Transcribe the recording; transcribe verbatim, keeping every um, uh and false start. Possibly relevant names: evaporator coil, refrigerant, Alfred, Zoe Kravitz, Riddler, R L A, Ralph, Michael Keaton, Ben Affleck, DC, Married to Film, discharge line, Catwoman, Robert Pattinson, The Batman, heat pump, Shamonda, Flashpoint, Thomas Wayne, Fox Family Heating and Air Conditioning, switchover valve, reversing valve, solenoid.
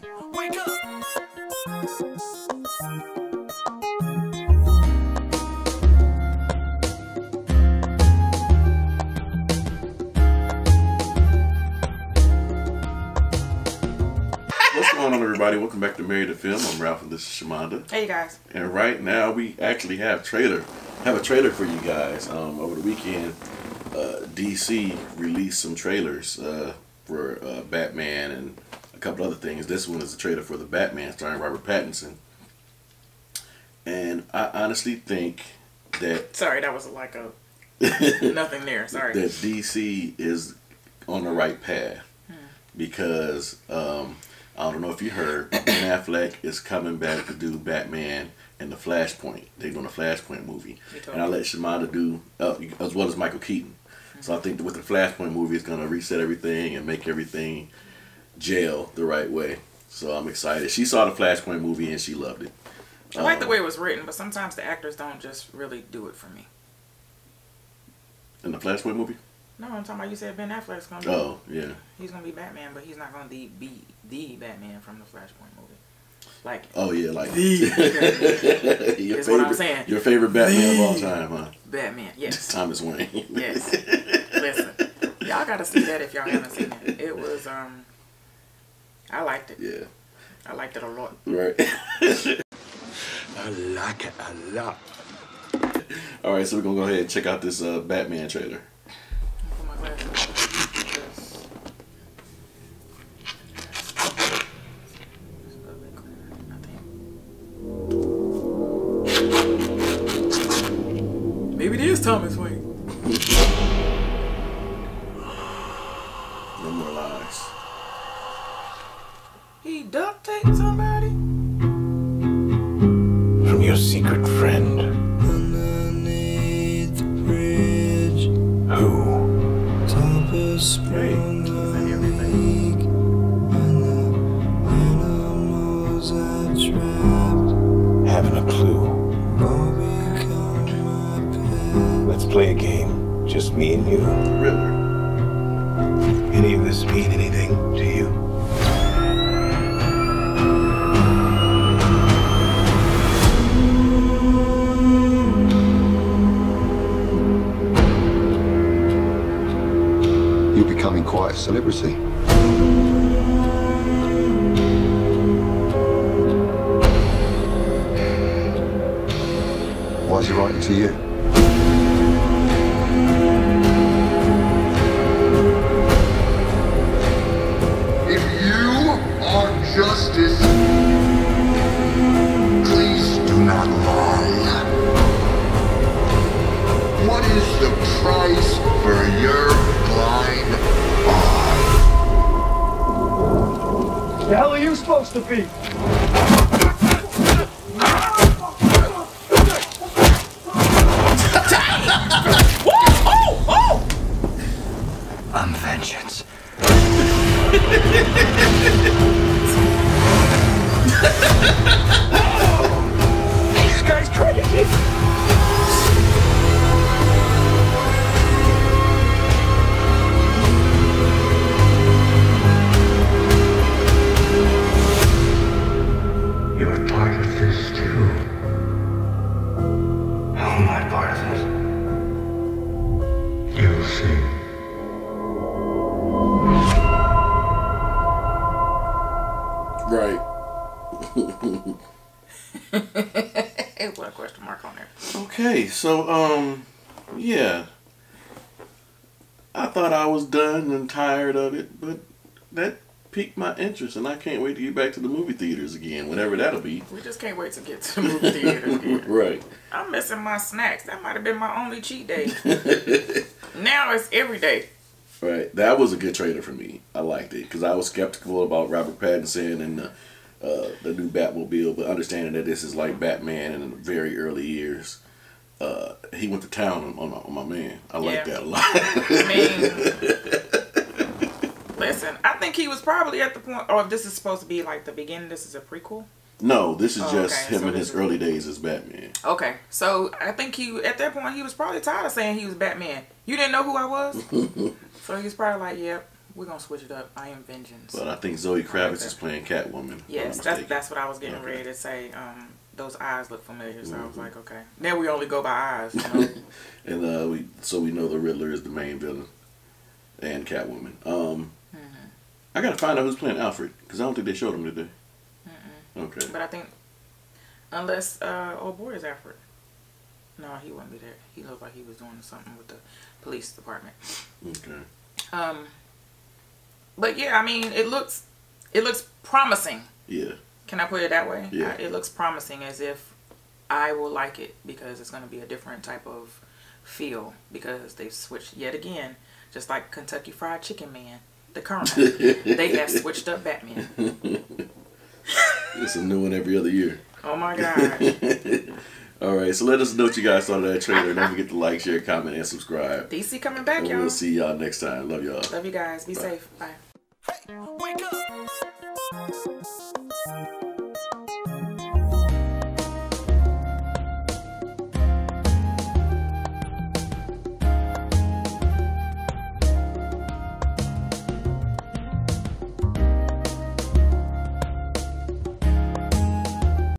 Affleck, wake up! What's going on, everybody? Welcome back to Married to Film. I'm Ralph and this is Shamonda. Hey, you guys. And right now we actually have trailer. have a trailer for you guys. Um, over the weekend, uh, D C released some trailers uh, for uh, Batman and a couple other things. This one is a trailer for The Batman starring Robert Pattinson. And I honestly think that... Sorry, that was like a... nothing there, sorry. That D C is on the right path. Hmm. Because, um, I don't know if you heard, Ben Affleck is coming back to do Batman and the Flashpoint. They're doing a Flashpoint movie. And I let Shamonda do, uh, as well as Michael Keaton. So I think with the Flashpoint movie, it's going to reset everything and make everything gel the right way. So I'm excited. She saw the Flashpoint movie and she loved it. I like um, the way it was written, but sometimes the actors don't just really do it for me. In the Flashpoint movie? No, I'm talking about you said Ben Affleck's going to be... Oh, yeah. He's going to be Batman, but he's not going to be the Batman from the Flashpoint movie. Like, oh yeah, like the your is favorite, what I'm saying. Your favorite Batman the of all time, huh? Batman, yes. Thomas Wayne. Yes. Listen, y'all gotta see that if y'all haven't seen it. It was, um, I liked it. Yeah. I liked it a lot. Right. I like it a lot. All right, so we're gonna go ahead and check out this uh, Batman trailer. Thomas Wayne. No more lies. He duct taped somebody? From your secret friend. Underneath the bridge. Who? Top of spring. Hey. Having a clue. Let's play a game, just me and you. Riddler. Any of this mean anything to you? You're becoming quite a celebrity. Why is he writing to you? Justice, please do not lie. What is the price for your blind eye? The hell are you supposed to be? Oh, oh! I'm vengeance. This guy's crazy. You're part of this too. How am I part of it? You'll see. Right. What a question mark on there. Okay, so um, yeah, I thought I was done and tired of it, but that piqued my interest, and I can't wait to get back to the movie theaters again, whenever that'll be. We just can't wait to get to the movie theaters again. Right. I'm missing my snacks. That might have been my only cheat day. Now it's every day. Right, that was a good trailer for me. I liked it because I was skeptical about Robert Pattinson and the, uh, the new Batmobile, but understanding that this is like Batman in the very early years, uh, he went to town on my, on my man. I like yeah. that a lot. I mean, listen, I think he was probably at the point. Or if this is supposed to be like the beginning, this is a prequel. No, this is oh, just okay. him so in his early days as Batman. Okay, so I think he at that point he was probably tired of saying he was Batman. You didn't know who I was. So he's probably like, yep, We're gonna switch it up. I Am Vengeance. But I think Zoe Kravitz is playing Catwoman. Yes, that's that's what I was getting okay. ready to say. Um, those eyes look familiar, so mm-hmm. I was like, okay. Now we only go by eyes. You know? And uh, we so we know the Riddler is the main villain, and Catwoman. Um, mm-hmm. I gotta find out who's playing Alfred because I don't think they showed him today. Mm-mm. Okay. But I think unless uh, old boy is Alfred. No, he wouldn't be there. He looked like he was doing something with the police department. Okay. Um. But yeah, I mean, it looks, it looks promising. Yeah. Can I put it that way? Yeah. I, it looks promising, as if I will like it because it's going to be a different type of feel because they've switched yet again, just like Kentucky Fried Chicken Man, the Colonel. They have switched up Batman. It's a new one every other year. Oh my gosh. All right, so let us know what you guys thought of that trailer. Don't forget to like, share, comment, and subscribe. D C coming back, y'all. We'll see y'all next time. Love y'all. Love you guys. Be Bye. safe. Bye. Hey, wake up.